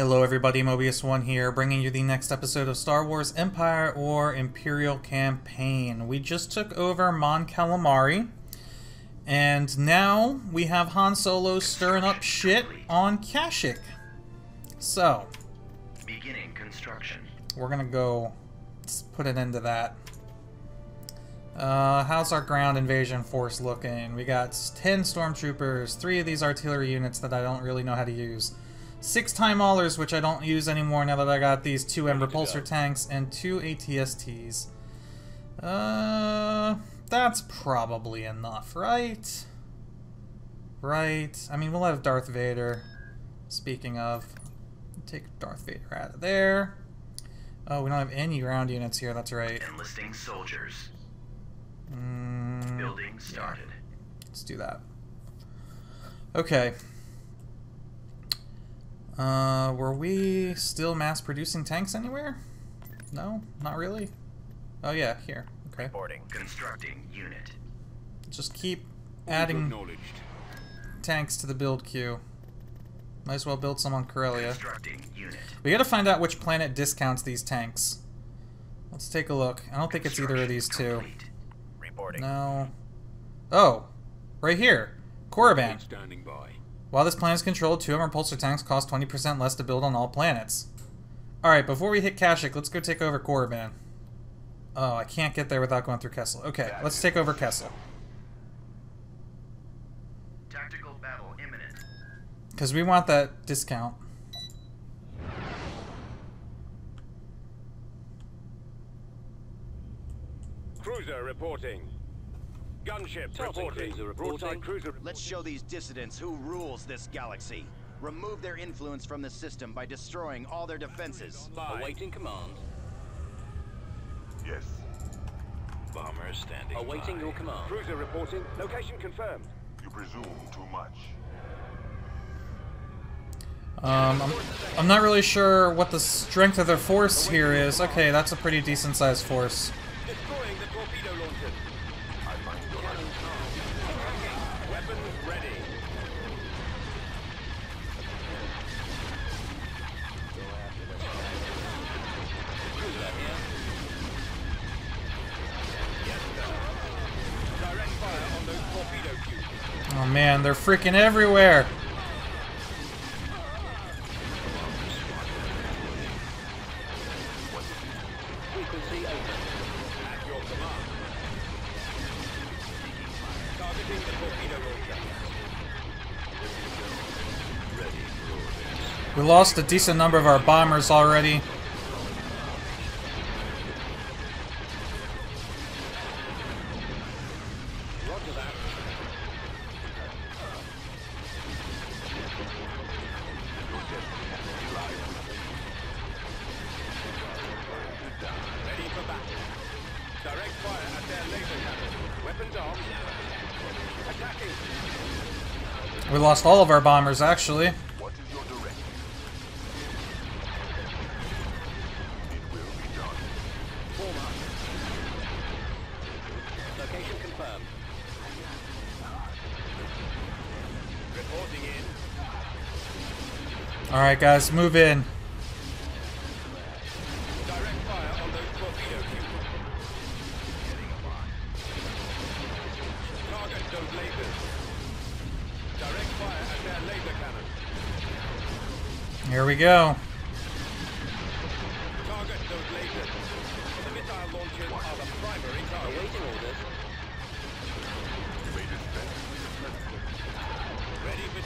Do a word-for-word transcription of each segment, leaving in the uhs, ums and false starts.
Hello everybody, Mobius one here, bringing you the next episode of Star Wars Empire or Imperial Campaign. We just took over Mon Calamari, and now we have Han Solo stirring up shit on Kashyyyk. So, beginning construction. We're gonna go let's put an end to that. Uh, how's our ground invasion force looking? We got ten stormtroopers, three of these artillery units that I don't really know how to use. Six TIE maulers, which I don't use anymore now that I got these two M Repulsor tanks and two A T S Ts. Uh, that's probably enough, right? Right. I mean, we'll have Darth Vader. Speaking of, take Darth Vader out of there. Oh, we don't have any ground units here. That's right. Enlisting soldiers. Mm, Building started. Yeah. Let's do that. Okay. Uh, were we still mass producing tanks anywhere? No, not really. Oh yeah, here. Okay. Reporting. Constructing unit. Just keep adding tanks to the build queue. Might as well build some on Corellia. Constructing unit. We gotta find out which planet discounts these tanks. Let's take a look. I don't think it's either of these two. Reporting. No. Oh, right here. Korriban. Standing by. While this planet is controlled, two M Repulsor tanks cost twenty percent less to build on all planets. Alright, before we hit Kashyyyk, let's go take over Korriban. Oh, I can't get there without going through Kessel. Okay, let's take over Kessel. Tactical battle imminent. Because we want that discount. Cruiser reporting. Gunship reporting. Cruiser reporting. Cruiser. Let's show these dissidents who rules this galaxy. Remove their influence from the system by destroying all their defenses. Awaiting command. Yes. Bomber standing. Awaiting by. Your command. Cruiser reporting. Location confirmed. You presume too much. Um, I'm, I'm not really sure what the strength of their force here is. Okay, that's a pretty decent sized force. Destroying the torpedo launcher. Oh man, they're freaking everywhere! We lost a decent number of our bombers already. We lost all of our bombers, actually. Alright guys, move in. Here we go. Target those lasers. The missile launchers are the primary target. Awaiting orders. Ready for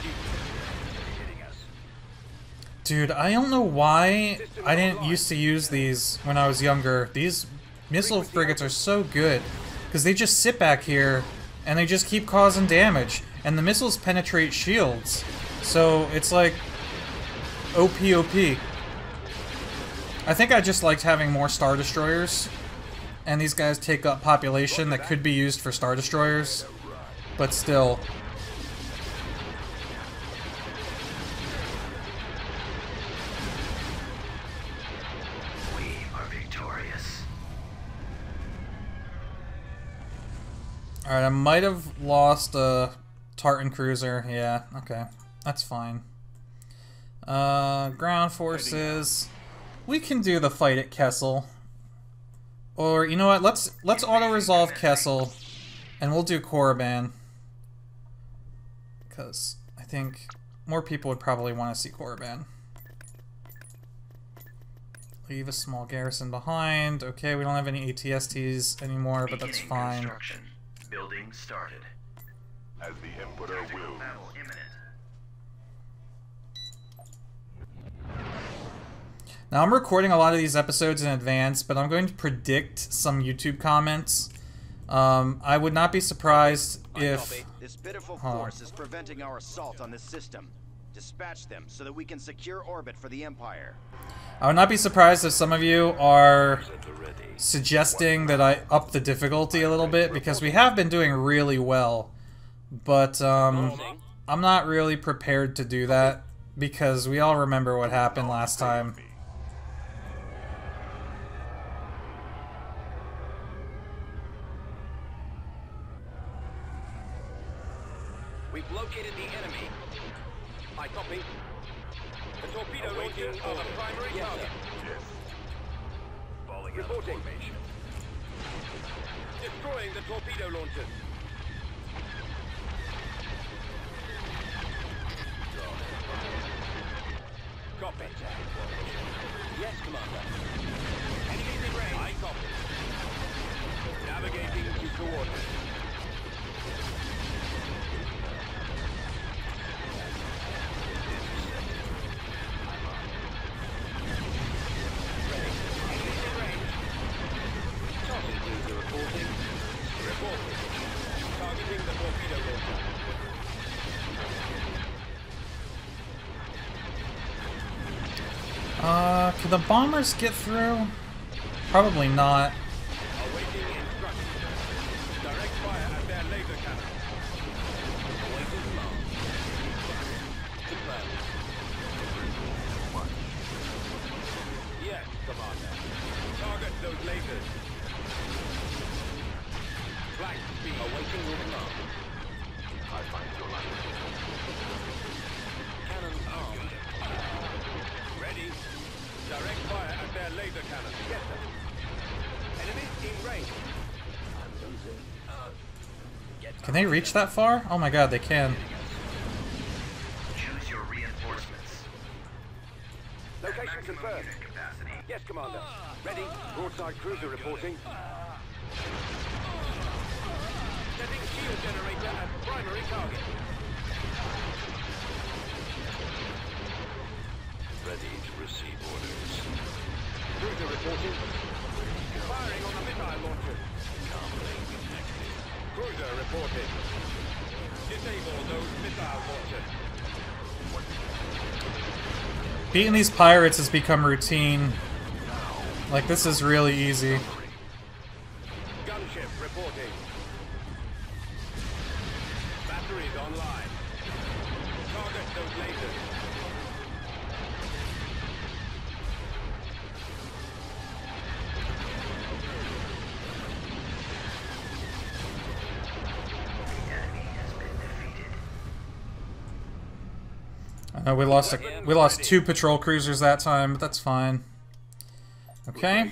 duty. Dude, I don't know why I didn't used to use these when I was younger. These missile frigates are so good because they just sit back here and they just keep causing damage. And the missiles penetrate shields. So it's like O P O P. I think I just liked having more Star Destroyers, and these guys take up population that could be used for Star Destroyers, but still. We are victorious. Alright, I might have lost a Tartan Cruiser. Yeah, okay. That's fine. Uh, ground forces. We can do the fight at Kessel. Or, you know what, let's let's auto-resolve Kessel, and we'll do Korriban. Because I think more people would probably want to see Korriban. Leave a small garrison behind. Okay, we don't have any A T S Ts anymore, but that's fine. Building started. As the Emperor will. Now, I'm recording a lot of these episodes in advance, but I'm going to predict some YouTube comments. Um, I would not be surprised if... This pitiful force is preventing our assault on this system. Dispatch them so that we can secure orbit for the Empire. I would not be surprised if some of you are suggesting that I up the difficulty a little bit, because we have been doing really well. But um, I'm not really prepared to do that, because we all remember what happened last time. We've located the enemy. I copy. The torpedo loading on a primary target. Yes. Falling out of formation. Destroying the torpedo launchers. Copy. Yes, Commander. Enemies in range. I copy. Navigating to coordinates. Enemies in range. Target cruiser reporting. Reporting. Targeting the torpedo launcher. Uh, can the bombers get through? Probably not. Awaiting instructions. Direct fire at their laser cannon. Awaiting command. Confirmed. Yes, Commander. Target those lasers. Flank speed. Awaiting your command. I find your language. Cannons armed. Ready. Direct fire at their laser cannon. Yes, sir. Enemies in range. I'm losing. Uh, get can they reach that far? Oh my god, they can. Choose your reinforcements. Location confirmed. Yes, Commander. Ready. Broadside cruiser reporting. Setting shield generator at primary target. Ready to receive orders. Cruiser reporting. Firing on the missile launcher. Calmly connected. Cruiser reporting. Disable those missile launchers. Beating these pirates has become routine. Like, this is really easy. Gunship reporting. Batteries online. Target those lasers. Uh, we lost a, we lost two patrol cruisers that time, but that's fine. Okay.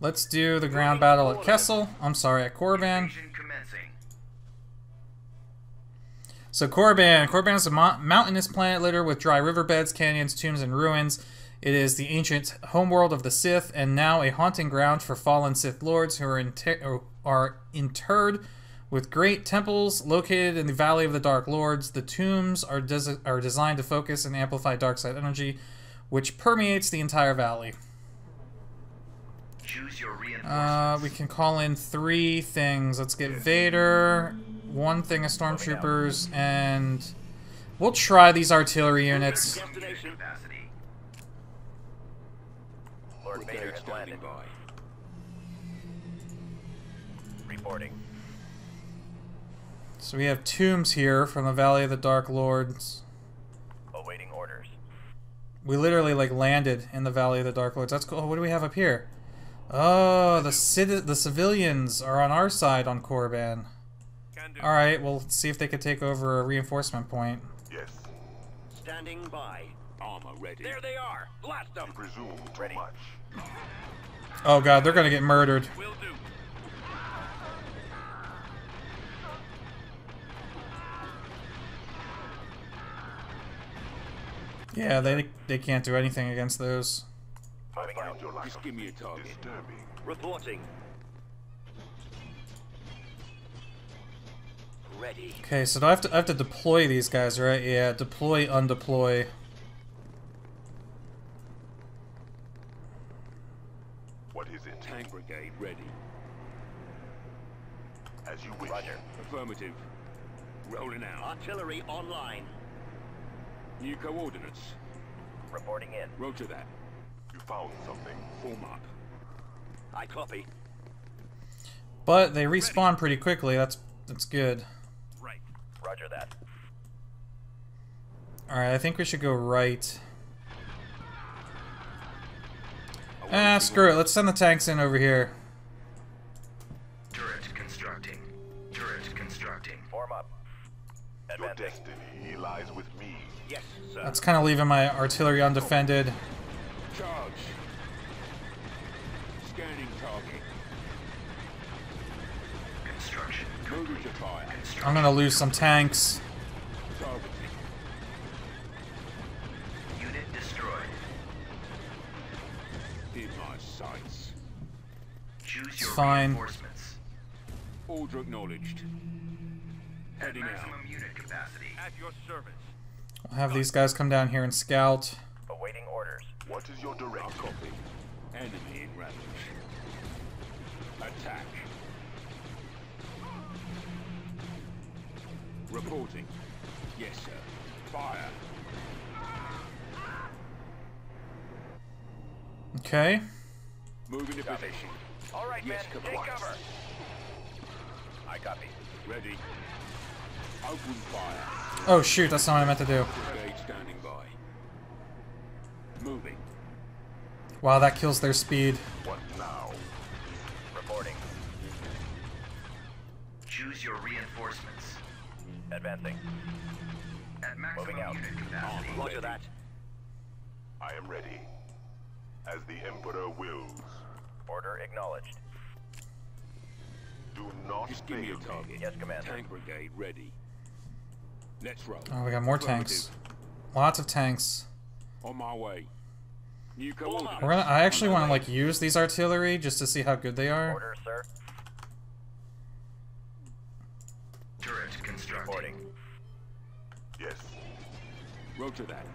Let's do the ground battle at Kessel. I'm sorry, at Korriban. So Korriban. Korriban is a mo mountainous planet littered with dry riverbeds, canyons, tombs, and ruins. It is the ancient homeworld of the Sith, and now a haunting ground for fallen Sith lords who are, inter are interred with great temples located in the Valley of the Dark Lords. The tombs are des are designed to focus and amplify dark side energy, which permeates the entire valley. Choose your reinforcements. Uh, we can call in three things. Let's get Vader, one thing of stormtroopers, and we'll try these artillery units. Lord Vader has landed. Reporting. So we have tombs here from the Valley of the Dark Lords. Awaiting orders. We literally like landed in the Valley of the Dark Lords. That's cool. Oh, what do we have up here? Oh, the cit the civilians are on our side on Korriban. All right, we'll see if they could take over a reinforcement point. Yes. Standing by. Armor ready. There they are. Blast them. Presume ready. Much. Oh god, they're gonna get murdered. Will do. Yeah, they they can't do anything against those. Finding out your lack. Just give me a target. Disturbing. Reporting. Ready. Okay, so do I have to I have to deploy these guys, right? Yeah, deploy, undeploy. What is it? Tank brigade ready. As you wish. Roger. Affirmative. Rolling out. Artillery online. New coordinates. Reporting in. Roger that. You found something. Form up. I copy. But they respawn ready. Pretty quickly. That's that's good. Right. Roger that. All right. I think we should go right. Ah, screw it. Let's send the tanks in over here. Turret constructing. Turret constructing. Form up. Your destiny lies with me. Yes, sir. That's kind of leaving my artillery undefended. Charge. Scanning target. Construction. Construction. I'm gonna lose some tanks. Target. Unit destroyed. In my sights. Choose it's your fine. Reinforcements. Order acknowledged. Heading out. Maximum unit capacity. At your service. I'll have these guys come down here and scout. Awaiting orders. What is your direct copy? Enemy in range. Attack. Reporting. Yes, sir. Fire. Okay. Moving to position. All right, yes, men. Take cover. I copy. Ready. Open fire. Oh shoot, that's not what I meant to do. Moving. Wow, that kills their speed. What now? Reporting. Choose your reinforcements. Advancing. At maximum unit capacity. Roger that. I am ready. As the Emperor wills. Order acknowledged. Do not give me a target. Yes, Commander. Tank brigade ready. Let's roll. Oh, we got more tanks. Lots of tanks. On my way. New coordinates. We're gonna, I actually want to like use these artillery just to see how good they are. Order, sir. Turret constructing. Yes. Roger that.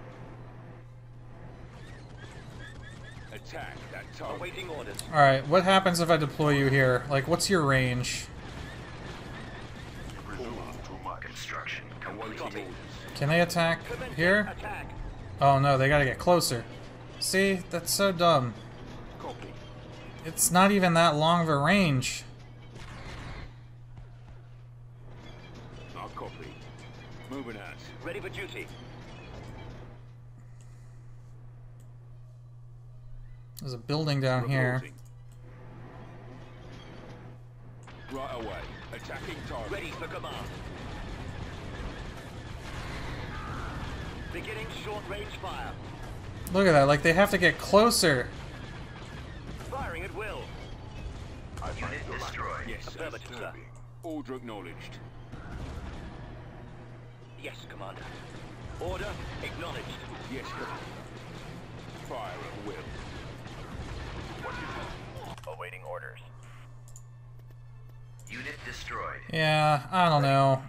Attack that target. Awaiting orders. All right. What happens if I deploy you here? Like, what's your range? Construction. Can they attack here? Oh no, they gotta get closer. See, that's so dumb. It's not even that long of a range. I'll copy. Moving out. Ready for duty. There's a building down here. Right away. Attacking target. Ready for command. Beginning short-range fire. Look at that, like they have to get closer. Firing at will. Unit destroyed. Yes, affirmative, sir. Order acknowledged. Yes, Commander. Order acknowledged. Yes, Commander. Fire at will. What do you want? Awaiting orders. Unit destroyed. Yeah, I don't know.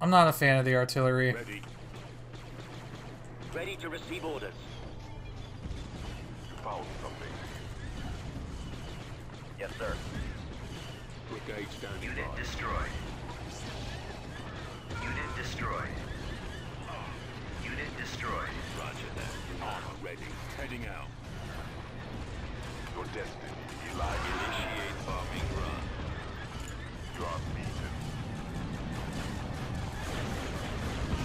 I'm not a fan of the artillery. Ready. Ready to receive orders. You found something. Yes, sir. Brigade standing by. Unit destroyed. Unit destroyed. Unit destroyed. Roger that. Armor ready. Heading out. Your destiny lies. Initiate farming run. You are beaten.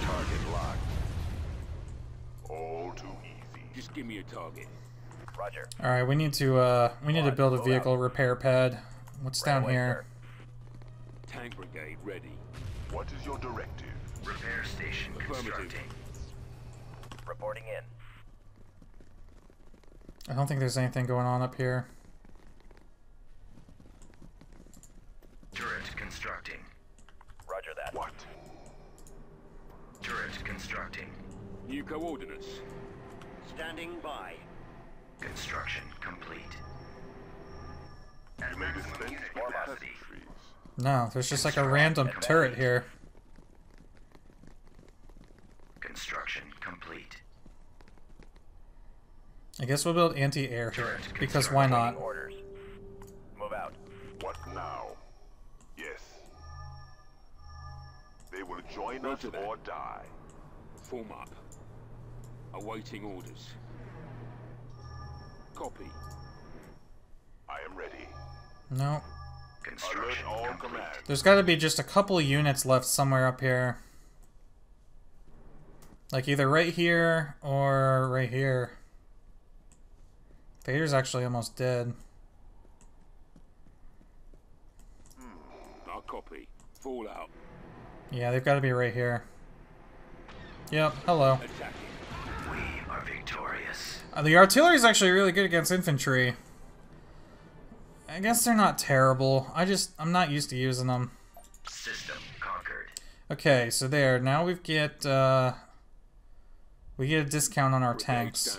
Target locked. All too easy. Just give me a target. Roger. All right, we need to uh, we need to build a vehicle repair pad. What's down here? Tank brigade ready. What is your directive? Repair station constructing. reporting in. I don't think there's anything going on up here. Turret constructing. Roger that. What? Turret constructing. New coordinates. Standing by. Construction complete. At maximum unit capacity. No, there's just like a random turret here. Construction complete. I guess we'll build anti-air here, because why not? Orders. Move out. What now? Yes. They will join us or die. Form up. Awaiting orders. Copy. I am ready. No. Construction all commands. There's got to be just a couple of units left somewhere up here. Like either right here or right here. Vader's actually almost dead. I'll copy. Fallout. Yeah, they've got to be right here. Yep, hello. Attacking. We are victorious. Uh, the artillery's actually really good against infantry. I guess they're not terrible. I just, I'm not used to using them. System conquered. Okay, so there. Now we've get, uh... we get a discount on our tanks.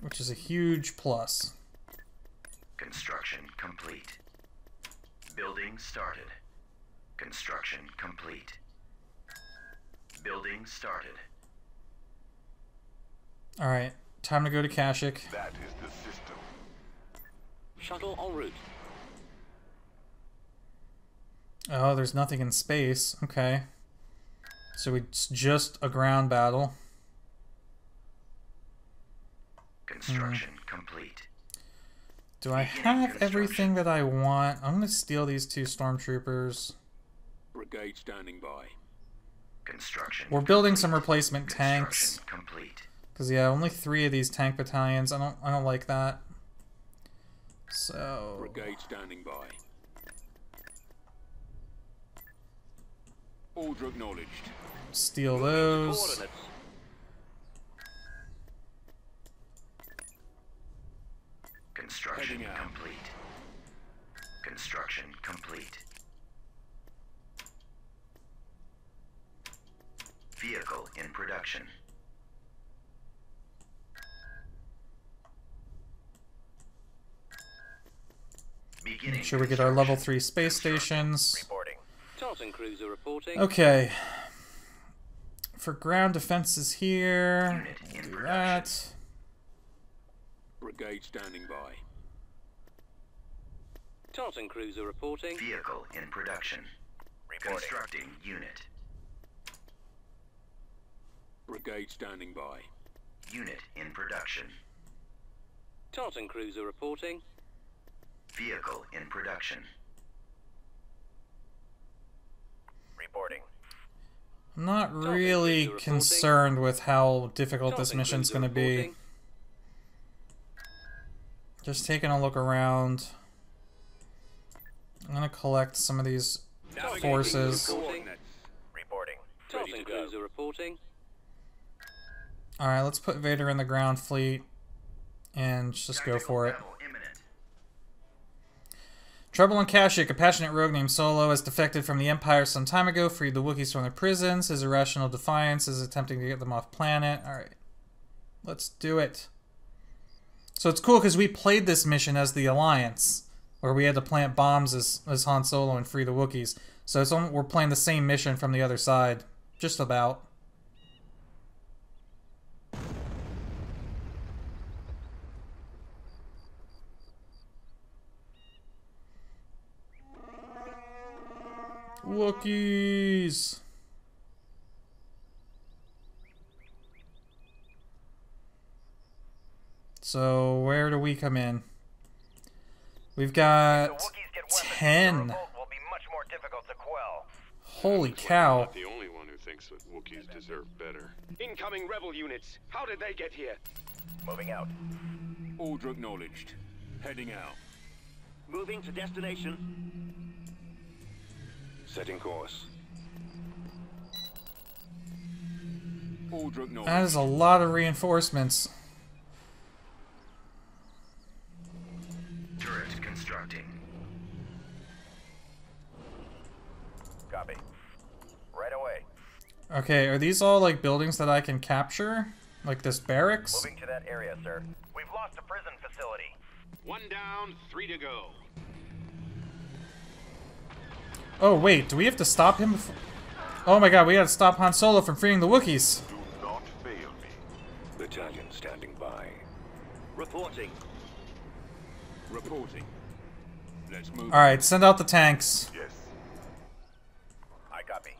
Which is a huge plus. Construction complete. Building started. Construction complete. Building started. Alright, time to go to Kashyyyk. That is the system. Shuttle en route. Oh, there's nothing in space. Okay. So it's just a ground battle. Construction mm. complete. Do I have everything that I want? I'm gonna steal these two stormtroopers. Brigade standing by. Construction. We're building complete. Some replacement tanks. Complete. Cause yeah, only three of these tank battalions. I don't. I don't like that. So. Brigade standing by. Order acknowledged. Steal those. Construction complete. Construction complete. Vehicle in production. Beginning. Make sure we get our level three space stations. Reporting. Tartan Cruiser reporting. Okay. For ground defenses here, we'll do that. Brigade standing by. Tartan Cruiser reporting. Vehicle in production. Reporting. Constructing unit. Brigade standing by. Unit in production. Tartan Cruiser reporting. Vehicle in production. Reporting. I'm not really concerned with how difficult this mission's going to be. Just taking a look around. I'm going to collect some of these forces. Alright, let's put Vader in the ground fleet and just go for it. Trouble in Kashyyyk. A passionate rogue named Solo has defected from the Empire some time ago, freed the Wookiees from their prisons. His irrational defiance is attempting to get them off planet. Alright. Let's do it. So it's cool because we played this mission as the Alliance, where we had to plant bombs as, as Han Solo and free the Wookiees. So it's only, we're playing the same mission from the other side. Just about. Wookiees! So, where do we come in? We've got ten. Holy cow. Not the only one who thinks that Wookiees deserve better. Incoming rebel units. How did they get here? Moving out. Order acknowledged. Heading out. Moving to destination. Setting course. That is a lot of reinforcements. Turret constructing. Copy. Right away. Okay, are these all like buildings that I can capture? Like this barracks? Moving to that area, sir. We've lost a prison facility. One down, three to go. Oh wait, do we have to stop him before? Oh my god, we gotta stop Han Solo from freeing the Wookiees. Do not fail me. Battalion standing by. Reporting. Reporting. Let's move. Alright, send out the tanks. Yes. I copy.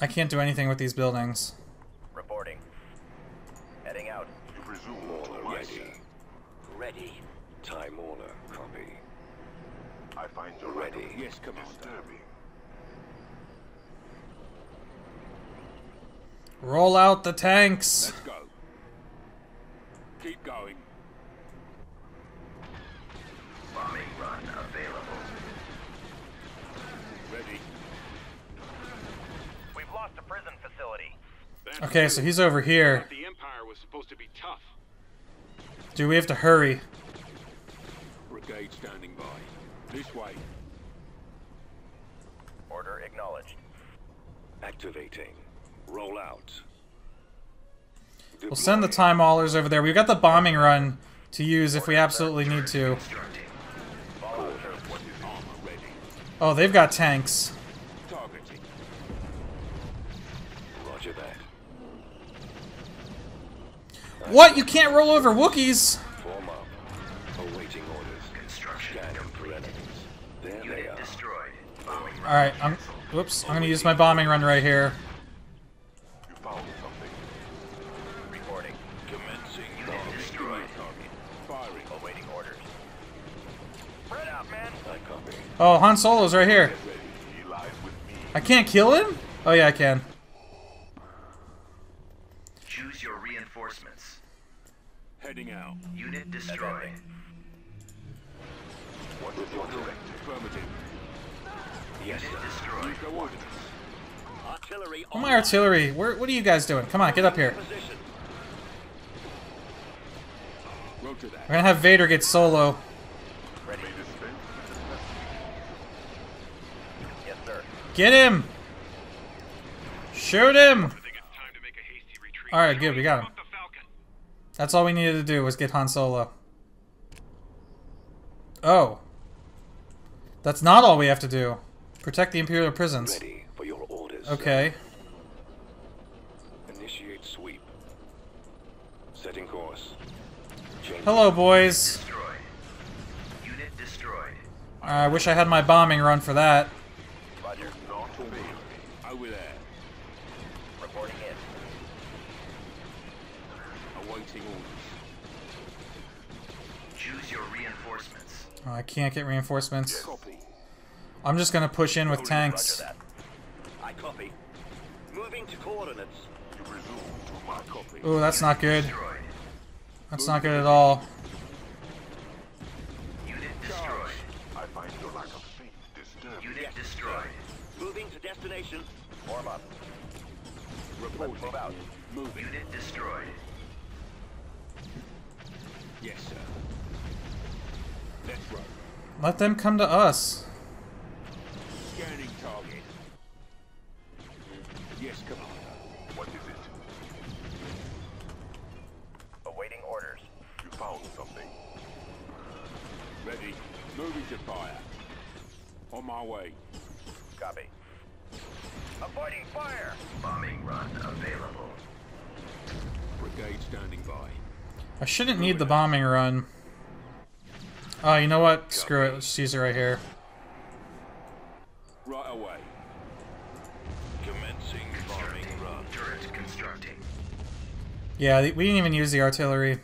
I can't do anything with these buildings. Reporting. Heading out. You presume all ready. Ready. Time order, copy. I find you ready. Yes, Commander. Disturbing. Roll out the tanks. Let's go. Keep going. Bombing run available. Ready. We've lost a prison facility. That's okay, so he's over here. The Empire was supposed to be tough. Dude, we have to hurry. Brigade standing by. This way. Order acknowledged. Activating. Roll out. We'll send the TIE maulers over there. We've got the bombing run to use if we absolutely need to. Oh, they've got tanks. Roger that. What? You can't roll over Wookiees? Form up. Awaiting orders. Construction complete. There they are. Destroyed. All right. I'm. Whoops. I'm gonna use my bombing run right here. Oh, Han Solo's right here. I can't kill him? Oh yeah, I can. Choose your reinforcements. Heading out. Unit destroyed. What is your direct? Affirmative. Yes, destroyed. Artillery. Oh, my artillery. Where, what are you guys doing? Come on, get up here. We're gonna have Vader get Solo. Get him! Shoot him! Alright, good, we got him. That's all we needed to do was get Han Solo. Oh. That's not all we have to do. Protect the Imperial prisons. Ready for your orders, okay. Initiate sweep. Setting course. Change. Hello, boys. Destroyed. Unit destroyed. I wish I had my bombing run for that. Oh, I can't get reinforcements. I'm just gonna push in with tanks. Ooh, that's not good. That's not good at all. Unit destroyed. I find your lack of faith disturbing. Unit destroyed. Moving to destination. Form up. Report. Move out. Moving. Unit destroyed. Yes, sir. Let them come to us. Scanning target. Yes, Commander. What is it? Awaiting orders. You found something. Ready. Moving to fire. On my way. Copy. Avoiding fire. Bombing run available. Brigade standing by. I shouldn't need the bombing run. Oh, you know what? Screw it. Let's use it right here. Right away. Commencing bombing run. Turret constructing. Yeah, we didn't even use the artillery.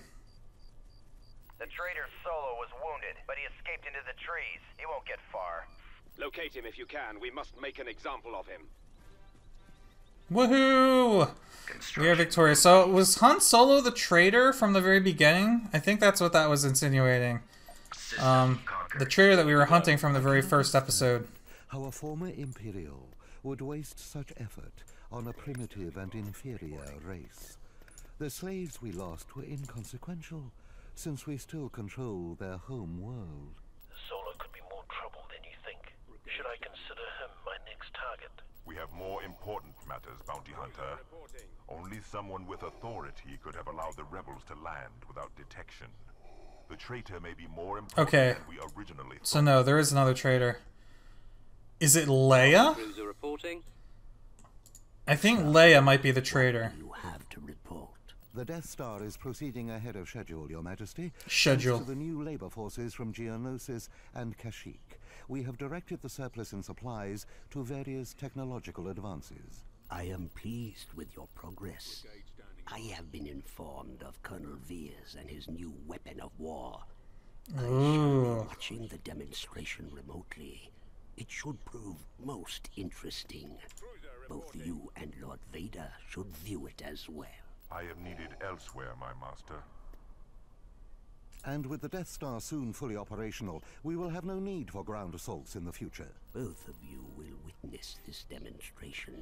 The traitor Solo was wounded, but he escaped into the trees. He won't get far. Locate him if you can. We must make an example of him. Woohoo! We are victorious. So, was Han Solo the traitor from the very beginning? I think that's what that was insinuating. Um, the traitor that we were hunting from the very first episode. How a former Imperial would waste such effort on a primitive and inferior race. The slaves we lost were inconsequential, since we still control their home world. Solo could be more trouble than you think. Should I consider him my next target? We have more important matters, Bounty Hunter. Only someone with authority could have allowed the rebels to land without detection. The traitor may be more important okay. than we originally thought. So no, there is another traitor. Is it Leia? I think Leia might be the traitor. You have to report. The Death Star is proceeding ahead of schedule, Your Majesty. Schedule. To the new labor forces from Geonosis and Kashyyyk. We have directed the surplus in supplies to various technological advances. I am pleased with your progress. I have been informed of Colonel Veers and his new weapon of war. I shall be watching the demonstration remotely. It should prove most interesting. Both you and Lord Vader should view it as well. I am needed elsewhere, my master. And with the Death Star soon fully operational, we will have no need for ground assaults in the future. Both of you will witness this demonstration.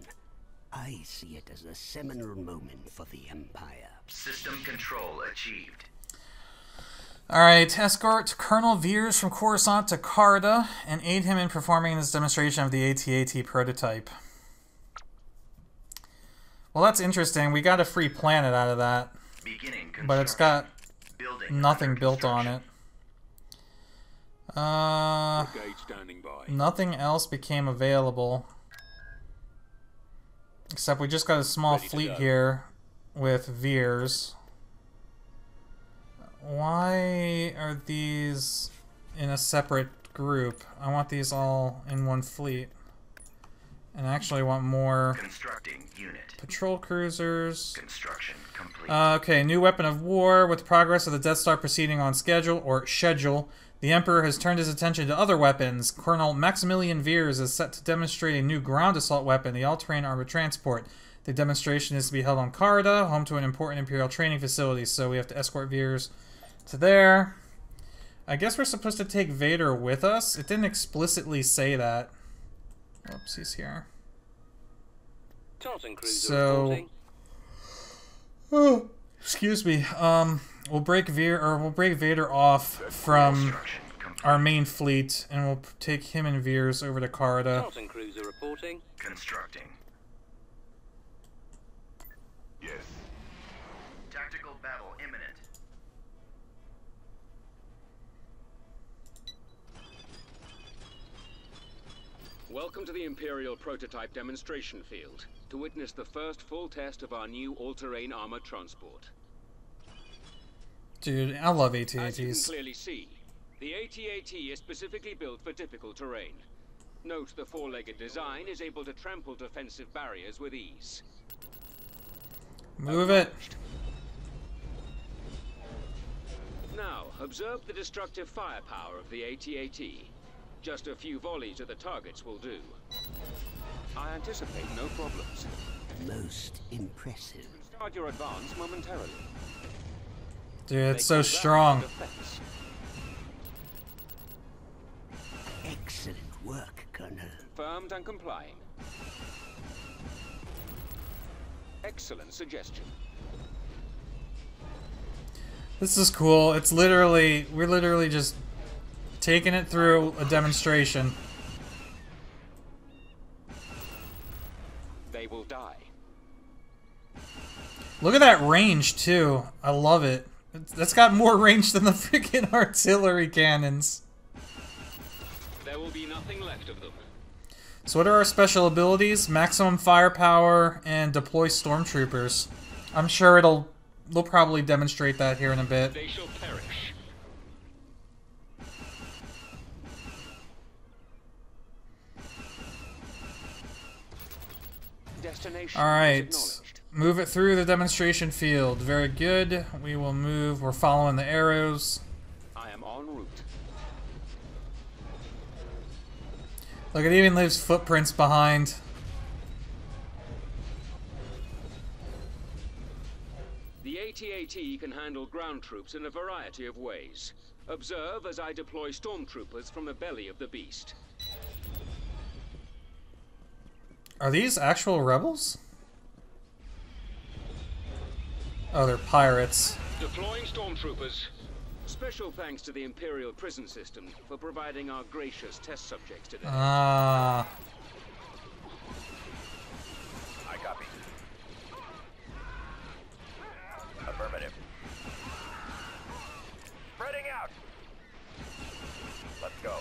I see it as a seminal moment for the Empire. System control achieved. Alright, escort Colonel Veers from Coruscant to Carida and aid him in performing this demonstration of the A T A T prototype. Well, that's interesting. We got a free planet out of that. But it's got nothing built on it. Uh, nothing else became available. Except we just got a small fleet here with Veers. Why are these in a separate group? I want these all in one fleet. And I actually want more constructing unit. Patrol cruisers. Construction complete. Uh, okay, new weapon of war. With the progress of the Death Star proceeding on schedule, or schedule, the Emperor has turned his attention to other weapons. Colonel Maximilian Veers is set to demonstrate a new ground assault weapon, the all-terrain armored transport. The demonstration is to be held on Carida, home to an important Imperial training facility, so we have to escort Veers to there. I guess we're supposed to take Vader with us? It didn't explicitly say that. Oops, he's here. Tartan Cruiser so, oh, excuse me. Um, we'll break Veer or we'll break Vader off from our main fleet, and we'll take him and Veers over to Carida. Tartan Cruiser reporting. Constructing. Yes. Tactical battle imminent. Welcome to the Imperial Prototype Demonstration Field to witness the first full test of our new all-terrain armored transport. Dude, I love A T A Ts. As you can clearly see, the A T A T is specifically built for difficult terrain. Note the four-legged design is able to trample defensive barriers with ease. Move it. Now, observe the destructive firepower of the A T A T. Just a few volleys at the targets will do. I anticipate no problems. Most impressive. Start your advance momentarily. Dude, it's so strong. Excellent work, Colonel. Firmed and complying. Excellent suggestion. This is cool. It's literally, we're literally just taking it through a demonstration. They will die. Look at that range too. I love it. That's got more range than the freaking artillery cannons. There will be nothing left of them. So what are our special abilities? Maximum firepower and deploy stormtroopers. I'm sure it'll they'll probably demonstrate that here in a bit. They shall perish. Alright, move it through the demonstration field. Very good. We will move. We're following the arrows. I am en route. Look, it even leaves footprints behind. The A T A T can handle ground troops in a variety of ways. Observe as I deploy stormtroopers from the belly of the beast. Are these actual rebels? Oh, they're pirates. Deploying stormtroopers. Special thanks to the Imperial prison system for providing our gracious test subjects today. Ah. Uh... I copy. Affirmative. Spreading out. Let's go.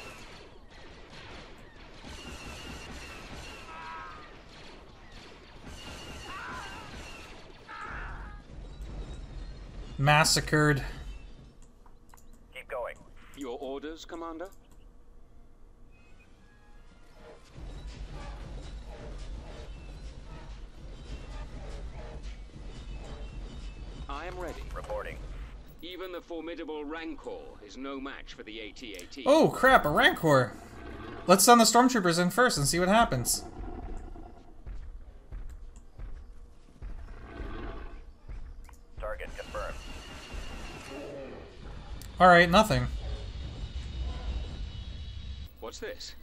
Massacred. Keep going. Your orders, Commander? I am ready. Reporting. Even the formidable Rancor is no match for the A T A T. Oh crap, a Rancor! Let's send the stormtroopers in first and see what happens. Target confirmed. Alright, nothing. What's this?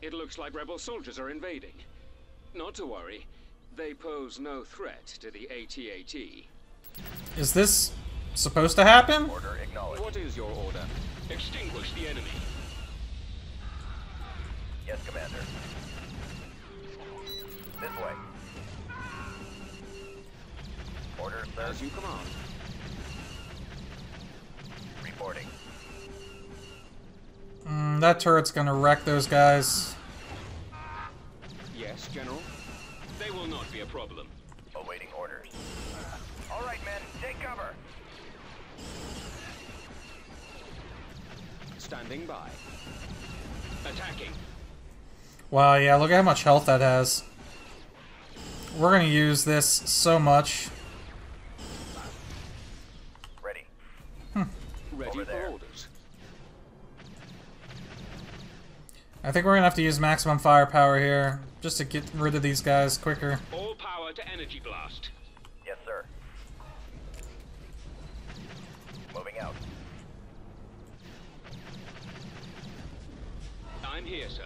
It looks like rebel soldiers are invading. Not to worry, they pose no threat to the A T A T. Is this supposed to happen? Order acknowledged. What is your order? Extinguish the enemy. Yes, Commander. This way. Order, sir. As you command. Reporting. Mm, that turret's gonna wreck those guys. Yes, General. They will not be a problem. Awaiting orders. All right, men, take cover. Standing by. Attacking. Wow, yeah, look at how much health that has. We're gonna use this so much. Ready. Hmm. Ready for orders. I think we're gonna have to use maximum firepower here, just to get rid of these guys quicker. All power to energy blast. Yes, sir. Moving out. I'm here, sir.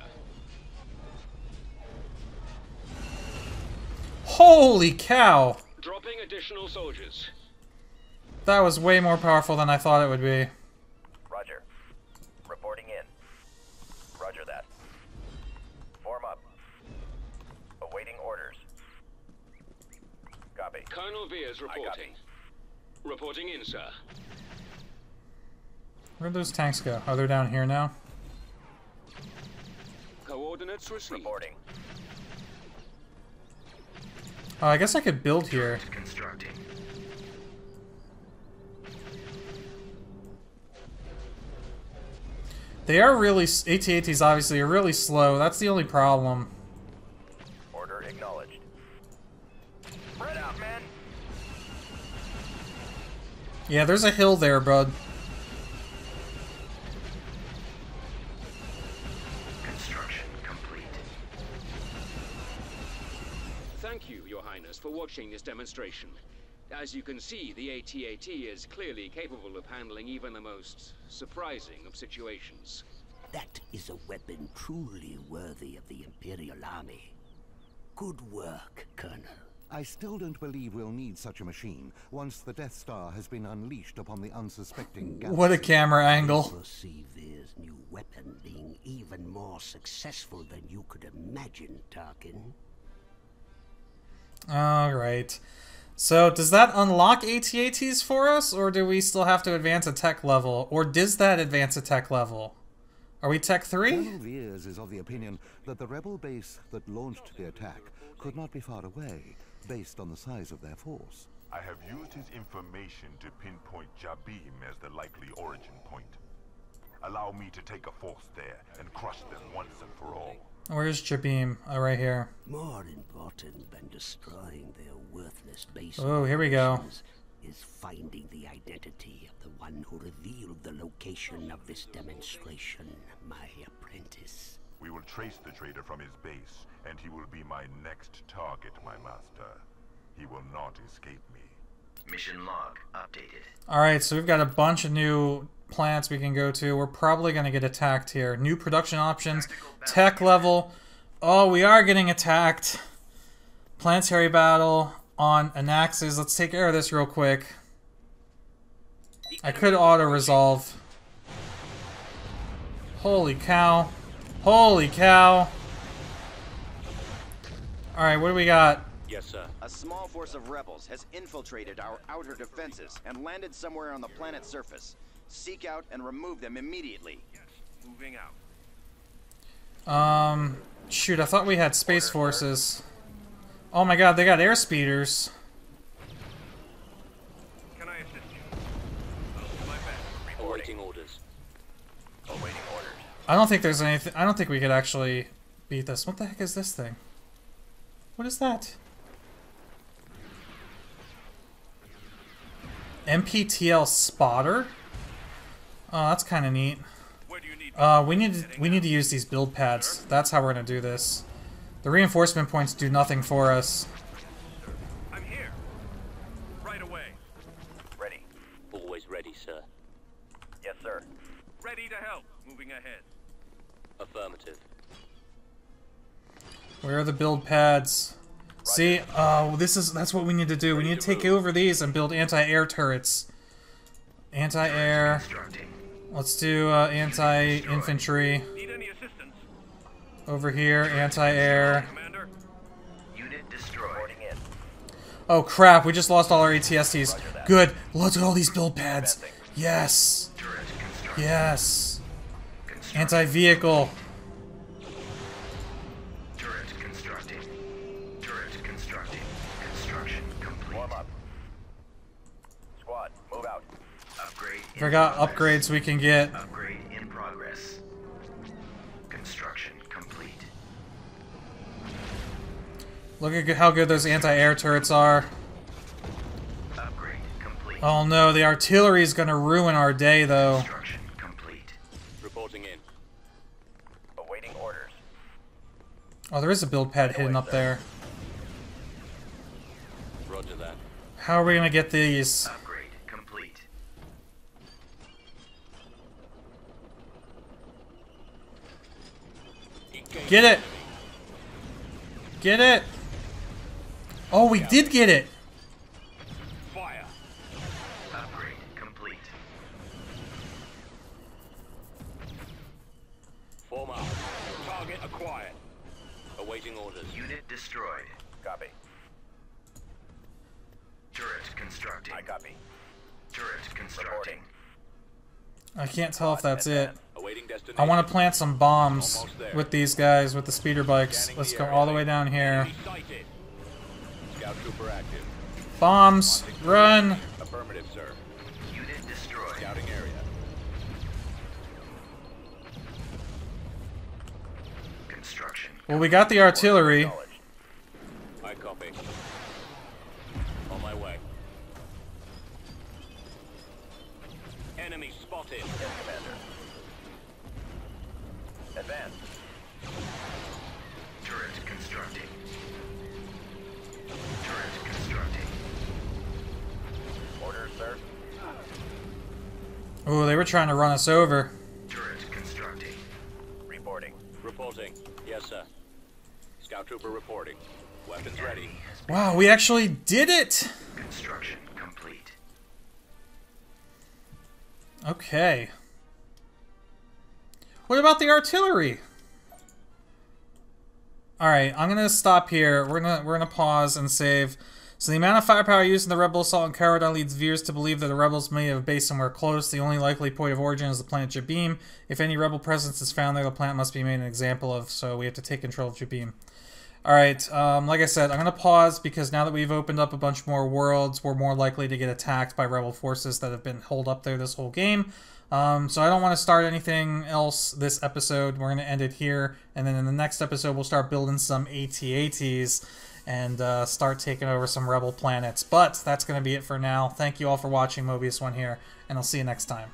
Holy cow! Dropping additional soldiers. That was way more powerful than I thought it would be. Roger. Reporting in. Roger that. Form up. Awaiting orders. Copy. Colonel Veers reporting. Reporting in, sir. Where'd those tanks go? Oh, they're down here now. Coordinates received. Reporting. Oh, I guess I could build here. Constructing. They are really... A T A Ts obviously are really slow. That's the only problem. Order acknowledged. Spread out, man. Yeah, there's a hill there, bud. For watching this demonstration. As you can see, the A T A T is clearly capable of handling even the most surprising of situations. That is a weapon truly worthy of the Imperial Army. Good work, Colonel. I still don't believe we'll need such a machine once the Death Star has been unleashed upon the unsuspecting galaxy. What a camera angle. I foresee Veer's new weapon being even more successful than you could imagine, Tarkin. Alright. So, does that unlock A T A Ts for us, or do we still have to advance a tech level? Or does that advance a tech level? Are we tech three? Colonel Veers is of the opinion that the rebel base that launched the attack could not be far away, based on the size of their force. I have used his information to pinpoint Jabiim as the likely origin point. Allow me to take a force there and crush them once and for all. Where's Jabiim? Oh, right here. More important than destroying their worthless base. Oh, here we go. Is finding the identity of the one who revealed the location of this demonstration, my apprentice. We will trace the traitor from his base, and he will be my next target, my master. He will not escape me. Mission log updated. All right, so we've got a bunch of new plants we can go to. We're probably going to get attacked here. New production options, tech level. Oh, we are getting attacked. Planetary battle. on Anaxes. Let's take care of this real quick. I could auto-resolve. Holy cow. Holy cow. Alright, what do we got? Yes, sir. A small force of rebels has infiltrated our outer defenses and landed somewhere on the planet's surface. Seek out and remove them immediately. Yes, moving out. Um, shoot, I thought we had space forces. Oh my god, they got air speeders. Can I assist you? Oh, my bad. Reporting orders. Awaiting orders. I don't think there's anything. I don't think we could actually beat this. What the heck is this thing? What is that? M P T L spotter? Oh, that's kind of neat. Uh, we need to, we need to use these build pads. That's how we're gonna do this. The reinforcement points do nothing for us. I'm here. Right away. Ready. Always ready, sir. Yes, sir. Ready to help. Moving ahead. Affirmative. Where are the build pads? Right. See, oh, this is that's what we need to do. Ready we need to, to take move. over these and build anti-air turrets. Anti-air. Let's do uh, anti-infantry. Need any assistance? Over here, anti-air. Unit destroyed. Oh crap, we just lost all our A T S Ts. Good, look at all these build pads. Yes. Yes. Anti-vehicle. Turret constructing. Turret constructing. Construction complete. Warm up. Squad, move out. Upgrade. Forgot upgrades we can get. Upgrade in progress. Construction complete. Look at how good those anti-air turrets are. Upgrade complete. Oh no, the artillery is going to ruin our day though. Construction complete. Reporting in. Awaiting orders. Oh, there is a build pad hidden up there. Roger that. How are we going to get these? Get it! Get it! Oh, we did get it! Fire. Upgrade complete. Form up. Target acquired. Awaiting orders. Unit destroyed. Copy. Turret constructing. I copy. Turret constructing. I can't tell if that's it. I want to plant some bombs with these guys, with the speeder bikes. Let's go all the way down here. Bombs, run! Affirmative, sir. Unit destroyed. Scouting area. Construction. Well, we got the artillery. I copy. On my way. Enemy spotted. Advance. Turret constructing. Turret constructing. Order, sir. Oh, they were trying to run us over. Turret constructing. Reporting. Reporting. Yes, sir. Scout trooper reporting. Weapons ready. Wow, we actually did it! Construction complete. Okay. What about the artillery? All right, I'm gonna stop here. We're gonna we're gonna pause and save. So the amount of firepower used in the rebel assault in Carida leads Veers to believe that the rebels may have base somewhere close. The only likely point of origin is the planet Jabiim. If any rebel presence is found there, the planet must be made an example of. So we have to take control of Jabiim. All right, um, like I said, I'm gonna pause because now that we've opened up a bunch more worlds, we're more likely to get attacked by rebel forces that have been holed up there this whole game. Um, so I don't want to start anything else this episode. We're going to end it here. And then in the next episode, we'll start building some A T A Ts and uh, start taking over some rebel planets. But that's going to be it for now. Thank you all for watching. Mobius one here, and I'll see you next time.